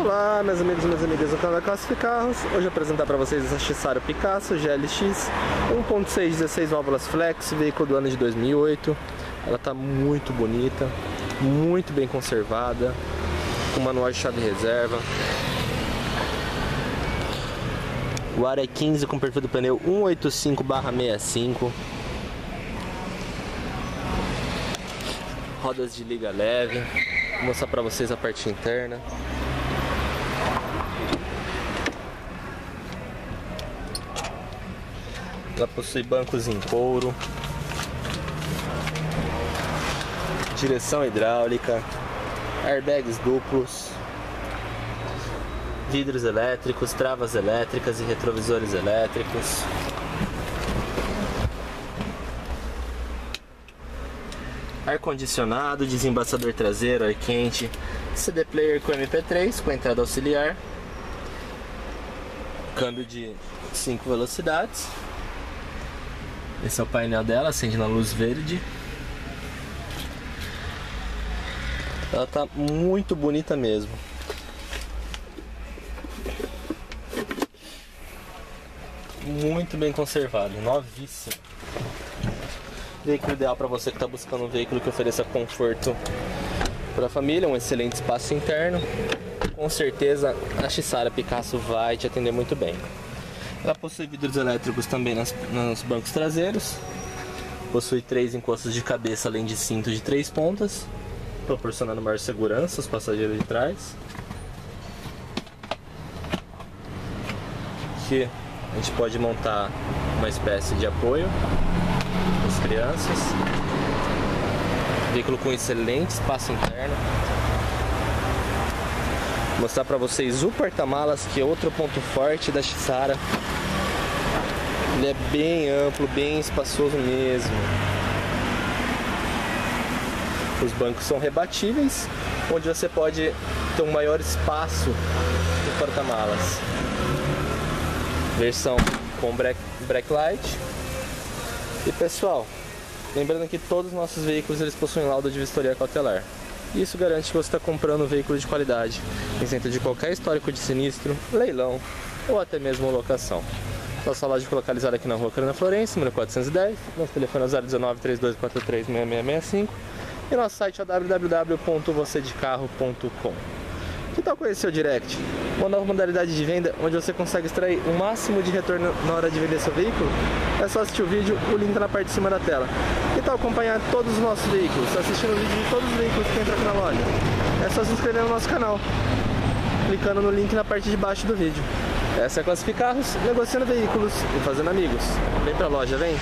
Olá, meus amigos e minhas amigas do Canal Classificarros. Hoje eu vou apresentar para vocês essa Xsara Picasso GLX 1.6, 16 válvulas flex, veículo do ano de 2008. Ela está muito bonita, muito bem conservada, com manual de chave reserva. O ar é 15 com perfil do pneu 185/65. Rodas de liga leve. Vou mostrar para vocês a parte interna. Ela possui bancos em couro, direção hidráulica, airbags duplos, vidros elétricos, travas elétricas e retrovisores elétricos. Ar-condicionado, desembaçador traseiro, ar quente, CD player com MP3 com entrada auxiliar, câmbio de 5 velocidades. Esse é o painel dela, acende na luz verde. Ela tá muito bonita mesmo. Muito bem conservada, novíssima. Veículo ideal para você que está buscando um veículo que ofereça conforto para a família, um excelente espaço interno. Com certeza a Xsara Picasso vai te atender muito bem. Ela possui vidros elétricos também nos bancos traseiros. Possui 3 encostos de cabeça, além de cinto de 3 pontas, proporcionando maior segurança aos passageiros de trás. Aqui a gente pode montar uma espécie de apoio para as crianças. Veículo com excelente espaço interno. Vou mostrar para vocês o porta-malas, que é outro ponto forte da Xsara. Ele é bem amplo, bem espaçoso mesmo. Os bancos são rebatíveis, onde você pode ter um maior espaço no porta-malas. Versão com backlight. E pessoal, lembrando que todos os nossos veículos eles possuem laudo de vistoria cautelar. Isso garante que você está comprando um veículo de qualidade, isento de qualquer histórico de sinistro, leilão ou até mesmo locação. Nossa loja fica localizada aqui na rua Carolina Florença, número 410, nosso telefone é 019-3243-6665 e nosso site é www.vocedecarro.com. Que tal conhecer o Direct? Uma nova modalidade de venda onde você consegue extrair o máximo de retorno na hora de vender seu veículo? É só assistir o vídeo, o link está na parte de cima da tela. Que tal acompanhar todos os nossos veículos, assistindo o vídeo de todos os veículos que entram aqui na loja? É só se inscrever no nosso canal, clicando no link na parte de baixo do vídeo. Essa é a Classificarros, negociando veículos e fazendo amigos. Vem pra loja, vem!